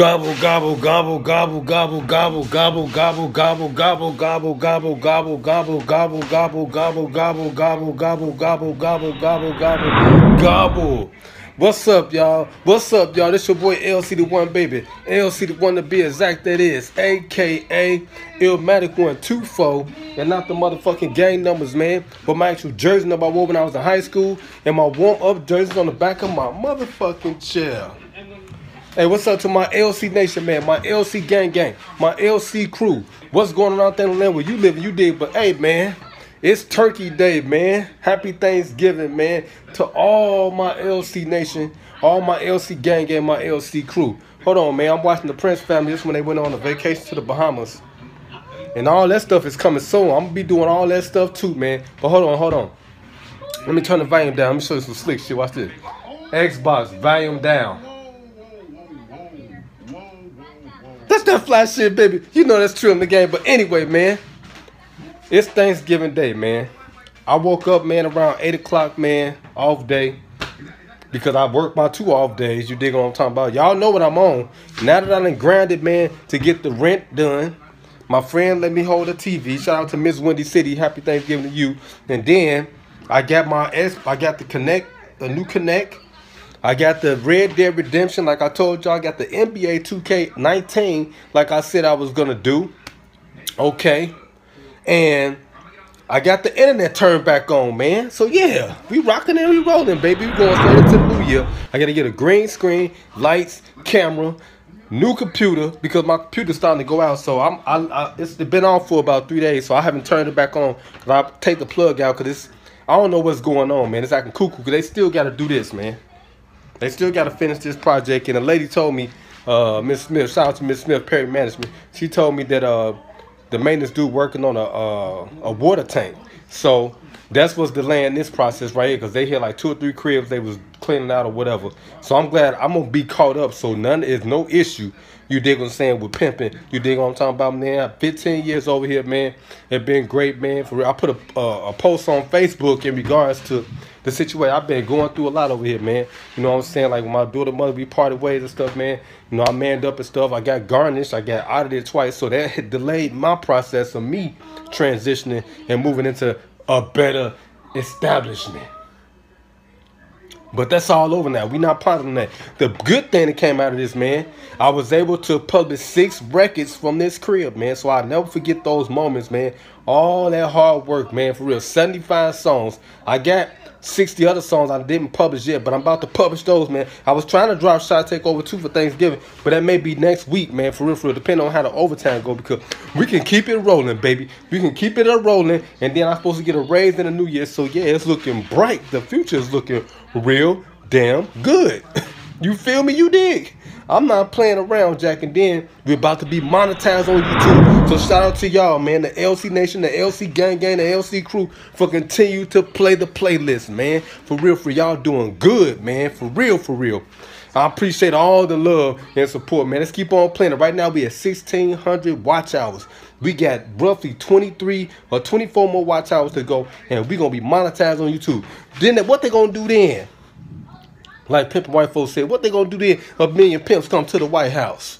Gobble, gobble, gobble, gobble, gobble, gobble, gobble, gobble, gobble, gobble, gobble, gobble, gobble, gobble, gobble, gobble, gobble, gobble, gobble, gobble, gobble, gobble, gobble, gobble, gobble. What's up, y'all? What's up, y'all? This your boy LC the one, baby. LC the one to be exact, that is, aka Illmatic 1, 2-4, and not the motherfucking gang numbers, man, but my actual jersey number I wore when I was in high school, and my warm-up jersey's on the back of my motherfucking chair. Hey, what's up to my LC nation, man? My LC gang, my LC crew. What's going on out there in the land where you live and you dig? But hey, man, it's Turkey Day, man. Happy Thanksgiving, man, to all my LC nation, all my LC gang, my LC crew. Hold on, man. I'm watching the Prince family. This is when they went on a vacation to the Bahamas. And all that stuff is coming soon. I'm going to be doing all that stuff too, man. But hold on. Let me turn the volume down. Let me show you some slick shit. Watch this. Xbox, volume down. That's that fly shit, baby. You know that's true in the game. But anyway, man, it's Thanksgiving Day, man. I woke up, man, around 8 o'clock, man, off day. Because I worked my 2 off days. You dig what I'm talking about? Y'all know what I'm on. Now that I done grinded, man, to get the rent done, my friend let me hold the TV. Shout out to Miss Windy City. Happy Thanksgiving to you. And then I got my the new Kinect. I got the Red Dead Redemption, like I told y'all. I got the NBA 2K19, like I said I was going to do. Okay. And I got the internet turned back on, man. So, yeah, we rocking and we rolling, baby. We going straight into the new year. I got to get a green screen, lights, camera, new computer, because my computer's starting to go out. So, it's been on for about 3 days, so I haven't turned it back on. I take the plug out because I don't know what's going on, man. It's acting cuckoo because they still got to do this, man. They still got to finish this project, and a lady told me, Miss Smith, shout out to Miss Smith, Perry Management. She told me that the maintenance dude working on a water tank. So that's what's delaying this process right here, because they had like 2 or 3 cribs they was cleaning out or whatever. So I'm glad I'm gonna be caught up. So none is no issue. You dig what I'm saying with pimping? You dig what I'm talking about, man? I'm 15 years over here, man. It's been great, man. For real, I put a post on Facebook in regards to the situation. I've been going through a lot over here, man. You know what I'm saying? Like when my daughter mother we parted ways and stuff, man. You know, I manned up and stuff. I got garnished. I got out of there twice. So that had delayed my process of me transitioning and moving into a better establishment. But that's all over now. We're not part of that. The good thing that came out of this, man, I was able to publish 6 records from this crib, man. So I'll never forget those moments, man. All that hard work, man, for real. 75 songs. I got 60 other songs I didn't publish yet, but I'm about to publish those, man. I was trying to drop Shot Takeover 2 for Thanksgiving, but that may be next week, man, for real, depending on how the overtime go, because we can keep it rolling, baby. We can keep it rolling, and then I'm supposed to get a raise in the new year, so yeah, it's looking bright. The future is looking real damn good. You feel me? You dig? I'm not playing around, Jack, and then we're about to be monetized on YouTube. So shout out to y'all, man, the LC Nation, the LC Gang, the LC crew for continue to play the playlist, man. For real, y'all doing good, man. For real. I appreciate all the love and support, man. Let's keep on playing it. Right now, we at 1,600 watch hours. We got roughly 23 or 24 more watch hours to go, and we're going to be monetized on YouTube. Then what they going to do then? Like Pimp and White folks said, what they gonna do then? A million pimps come to the White House.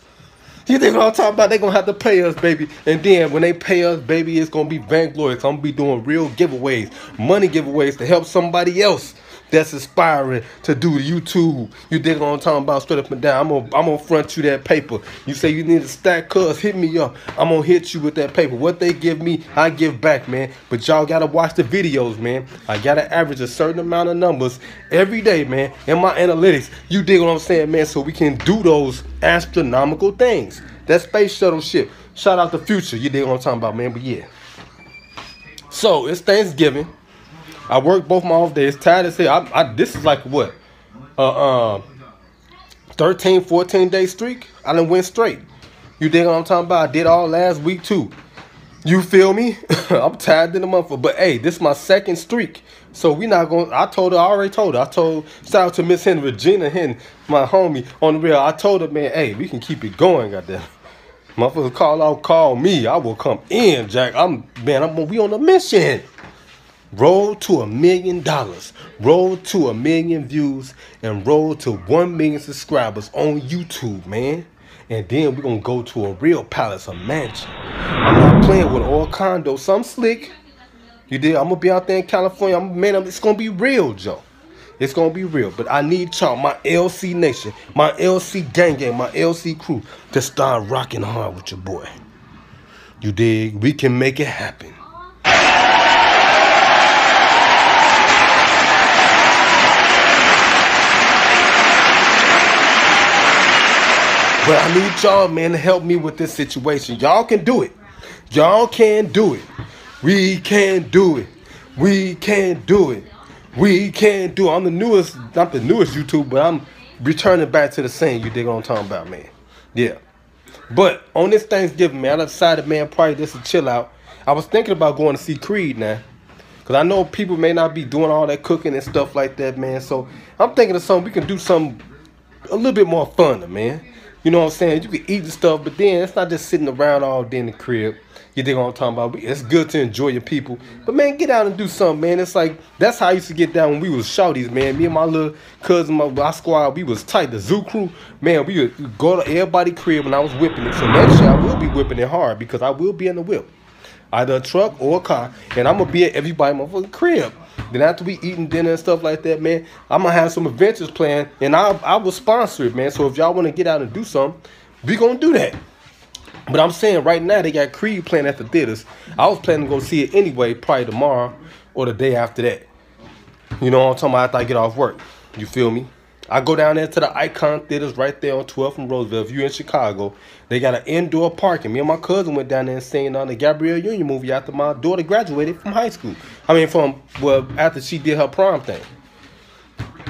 You think what I'm talking about? They gonna have to pay us, baby. And then when they pay us, baby, it's gonna be vainglorious. I'm gonna be doing real giveaways, money giveaways to help somebody else that's aspiring to do YouTube. You dig what I'm talking about? Straight up and down. I'm gonna front you that paper. You say you need a stack, cuz hit me up. I'm gonna hit you with that paper. What they give me, I give back, man. But y'all gotta watch the videos, man. I gotta average a certain amount of numbers every day, man, in my analytics. You dig what I'm saying, man? So we can do those astronomical things. That space shuttle shit. Shout out the future. You dig what I'm talking about, man? But yeah. So it's Thanksgiving. I work both my off days. Tired as hell. This is like what? 13, 14-day streak. I done went straight. You dig what I'm talking about? I did all last week too. You feel me? I'm tired in the motherfucker. But hey, this is my second streak. So we not going to... I already told her. Shout out to Miss Henry, Regina Henry, my homie on the real. I told her, man, hey, we can keep it going, goddamn. Motherfucker, call me. I will come in, Jack. We on a mission. Roll to $1 million, roll to 1 million views, and roll to 1 million subscribers on YouTube, man. and then we're gonna go to a real palace, a mansion. I'm not playing with all condo, some slick. You did. I'm gonna be out there in California. It's gonna be real, Joe. It's gonna be real. But I need y'all, my LC nation, my LC gang, my LC crew, to start rocking hard with your boy. You dig? We can make it happen. But I need y'all, man, to help me with this situation. Y'all can do it. Y'all can do it. We can do it. We can do it. We can do it. I'm the newest, not the newest YouTube, but I'm returning back to the same. You dig what I'm talking about, man? Yeah. But on this Thanksgiving, man, I decided, man, probably just to chill out. I was thinking about going to see Creed now, because I know people may not be doing all that cooking and stuff like that, man. So I'm thinking of something, we can do something a little bit more fun, man. You know what I'm saying? You can eat the stuff, but then it's not just sitting around all day in the crib. You dig what I'm talking about? It's good to enjoy your people. But, man, get out and do something, man. It's like, that's how I used to get down when we was shorties, man. Me and my little cousin, my squad, we was tight. The zoo crew, man, we would go to everybody's crib when I was whipping it. So next year, I will be whipping it hard because I will be in the whip. Either a truck or a car. And I'm going to be at everybody's motherfucking crib. Then after we eating dinner and stuff like that, man, I'm going to have some adventures planned. And I will sponsor it, man. So if y'all want to get out and do something, we going to do that. But I'm saying right now they got Creed playing at the theaters. I was planning to go see it anyway, probably tomorrow or the day after that. You know what I'm talking about? After I get off work. You feel me? I go down there to the Icon Theaters right there on 12th and Roosevelt. If you're in Chicago, they got an indoor parking. Me and my cousin went down there and sang on the Gabrielle Union movie after my daughter graduated from high school. I mean, after she did her prom thing.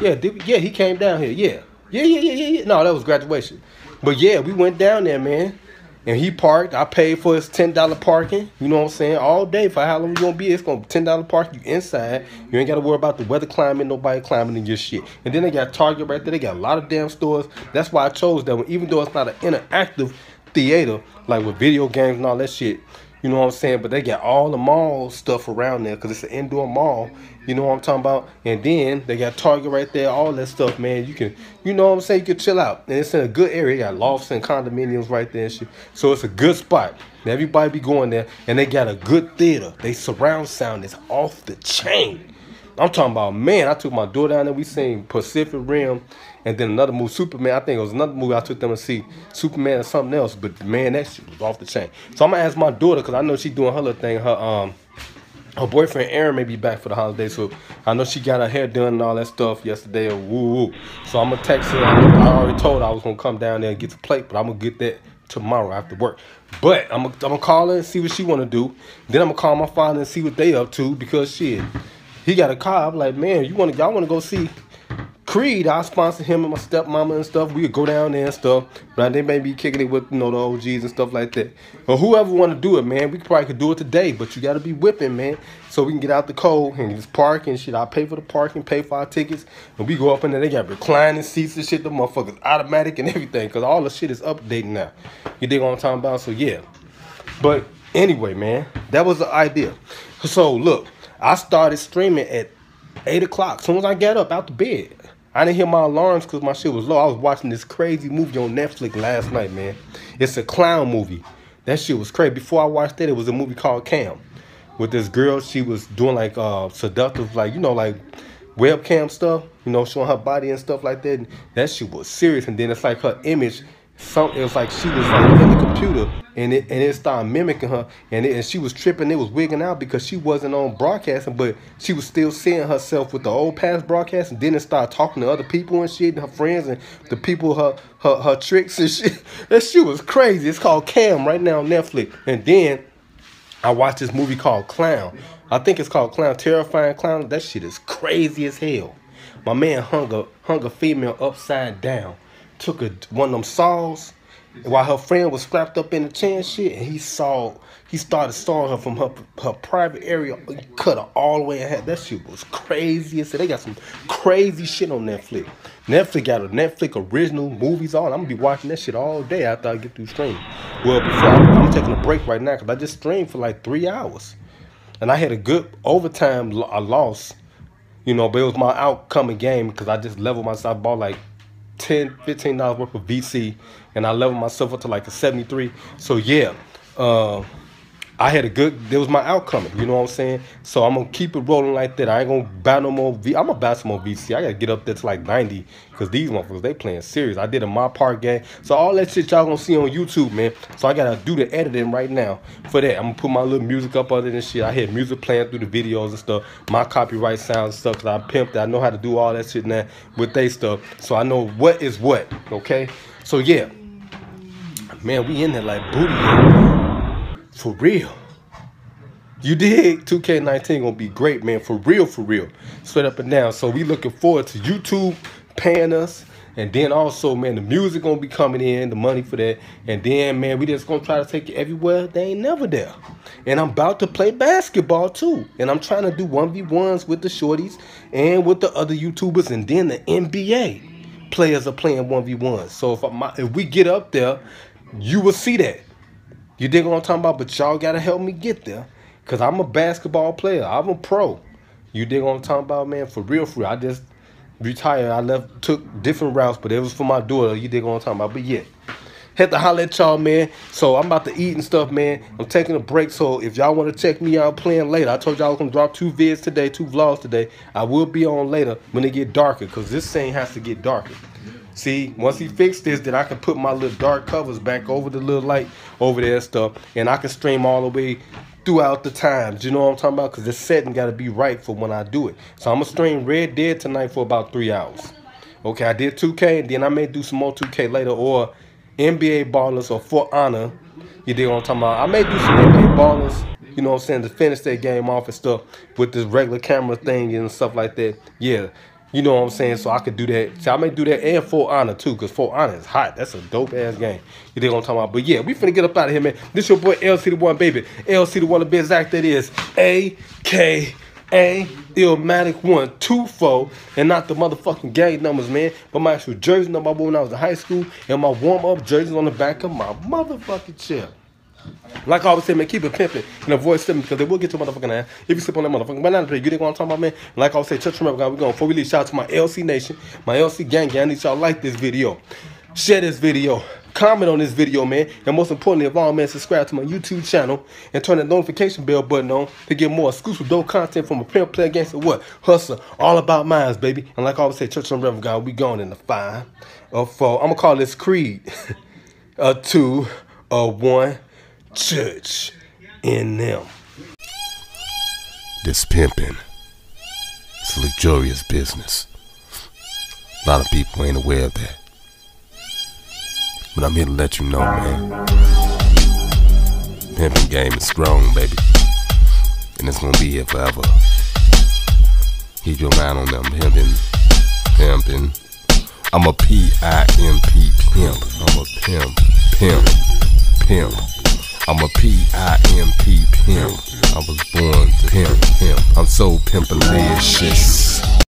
Yeah, he came down here. Yeah. No, that was graduation. But yeah, we went down there, man. And he parked. I paid for his $10 parking. You know what I'm saying? All day. For how long you gonna be? It's gonna be $10 parking. You inside. You ain't gotta worry about the weather climbing, nobody climbing in your shit. And then they got Target right there. They got a lot of damn stores. That's why I chose that one. Even though it's not an interactive theater, like with video games and all that shit. You know what I'm saying? But they got all the mall stuff around there because it's an indoor mall. You know what I'm talking about? And then they got Target right there, all that stuff, man. You can, you know what I'm saying? You can chill out. And it's in a good area. They got lofts and condominiums right there and shit. So it's a good spot. And everybody be going there. And they got a good theater. They surround sound is off the chain. I'm talking about, man, I took my daughter down there. We seen Pacific Rim and then another movie, Superman. I think it was another movie I took them to see, Superman or something else. But, man, that shit was off the chain. So I'm going to ask my daughter because I know she's doing her little thing. Her boyfriend Aaron may be back for the holiday. So I know she got her hair done and all that stuff yesterday. Woo-woo. So I'm going to text her. I already told her I was going to come down there and get the plate, but I'm going to get that tomorrow after work. But I'm going to call her and see what she want to do. Then I'm going to call my father and see what they up to because, shit, he got a car. I'm like, man, y'all want to go see Creed? I sponsor him and my stepmama and stuff. We could go down there and stuff. But they may be kicking it with, you know, the OGs and stuff like that. Or whoever want to do it, man. We probably could do it today. But you got to be whipping, man. So we can get out the cold and just park and shit. I pay for the parking, pay for our tickets. And we go up in there. They got reclining seats and shit. The motherfuckers automatic and everything. Because all the shit is updating now. You dig what I'm talking about? So, yeah. But anyway, man. That was the idea. So, look. I started streaming at 8 o'clock. As soon as I got up out the bed, I didn't hear my alarms because my shit was low. I was watching this crazy movie on Netflix last night, man. It's a clown movie. That shit was crazy. Before I watched that, it was a movie called Cam with this girl. She was doing like seductive, like, you know, like webcam stuff, you know, showing her body and stuff like that. And that shit was serious. And then it's like her image. It was like she was like in the computer and it started mimicking her and she was tripping. It was wigging out because she wasn't on broadcasting, but she was still seeing herself with the old past broadcast. And then it started talking to other people and shit, and her friends and the people, her tricks and shit. That shit was crazy. It's called Cam right now on Netflix. And then I watched this movie called Clown. I think it's called Clown, Terrifying Clown. That shit is crazy as hell. My man hung a female upside down. Took one of them saws while her friend was strapped up in the chair and shit, and he started sawing her from her private area. He cut her all the way ahead. That shit was crazy. So they got some crazy shit on Netflix. Netflix got a Netflix original movies on. I'm gonna be watching that shit all day after I get through streaming. Well, before I'm taking a break right now because I just streamed for like 3 hours, and I had a good overtime. I lost, you know, but it was my outcoming game because I just leveled myself. I bought like $10, $15 worth of VC and I leveled myself up to like a 73. So yeah, I had a good, that was my outcome, you know what I'm saying? So I'm going to keep it rolling like that. I ain't going to buy no more, I'm going to buy some more VC. I got to get up there to like 90, because these motherfuckers, they playing serious. I did a my part game. So all that shit y'all going to see on YouTube, man. So I got to do the editing right now for that. I'm going to put my little music up other than shit. I had music playing through the videos and stuff. My copyright sounds and stuff, because I pimped it. I know how to do all that shit now with they stuff. So I know what is what, okay? So yeah, man, we in there like booty, man. For real. You dig? 2K19 gonna be great, man. For real, for real. Straight up and down. So we looking forward to YouTube paying us. And then also, man, the music gonna be coming in, the money for that. And then, man, we just gonna try to take it everywhere. They ain't never there. And I'm about to play basketball too. And I'm trying to do 1v1s with the shorties and with the other YouTubers. And then the NBA players are playing 1v1s. So if we get up there, you will see that. You dig what I'm talking about? But y'all got to help me get there, because I'm a basketball player. I'm a pro. You dig what I'm talking about, man? For real, for real. I just retired. I left, took different routes, but it was for my daughter. You dig what I'm talking about? But yeah, had to holler at y'all, man. So I'm about to eat and stuff, man. I'm taking a break. So if y'all want to check me out playing later, I told y'all I was going to drop 2 vids today, 2 vlogs today. I will be on later when it get darker, because this thing has to get darker. See, once he fixed this, then I can put my little dark covers back over the little light over there and stuff. And I can stream all the way throughout the times. You know what I'm talking about? Because the setting got to be right for when I do it. So I'm going to stream Red Dead tonight for about 3 hours. Okay, I did 2K. And then I may do some more 2K later, or NBA Ballers or For Honor. You dig what I'm talking about? I may do some NBA Ballers. You know what I'm saying? To finish that game off and stuff with this regular camera thing and stuff like that. Yeah. You know what I'm saying? So I could do that. So I may do that and For Honor too, because For Honor is hot. That's a dope-ass game. You dig what I'm talking about? But yeah, we finna get up out of here, man. This your boy, LC the one, baby. LC the one, the best act that is. A.K.A. Illmatic 124, and not the motherfucking gang numbers, man. But my actual jersey number I wore when I was in high school, and my warm-up jerseys on the back of my motherfucking chair. Like I always say, man, keep it pimping and avoid slipping, because they will get your motherfucking ass if you slip on that motherfucking banana tree. You dig what I'm talking about, man? And like I always say, just remember, guys, we're going before we leave. Shout out to my LC Nation, my LC Gang Gang. I need y'all like this video, share this video, comment on this video, man. And most importantly of all, man, subscribe to my YouTube channel and turn that notification bell button on to get more exclusive dope content from a pimp, player, gangster, what? Hustler, all about mines, baby. And like I always say, church and reverend, God, we going in the 5 or 4. I'm going to call this Creed 2 or 1. Church in them. This pimping, it's a luxurious business. A lot of people ain't aware of that, but I'm here to let you know, man. Pimping game is strong, baby, and it's gonna be here forever. Keep your mind on them. Pimping, pimping. I'm a P-I-M-P pimp. I'm a pimp, pimp, pimp. I'm a P-I-M-P pimp. I was born to pimp, pimp. I'm so pimpalicious.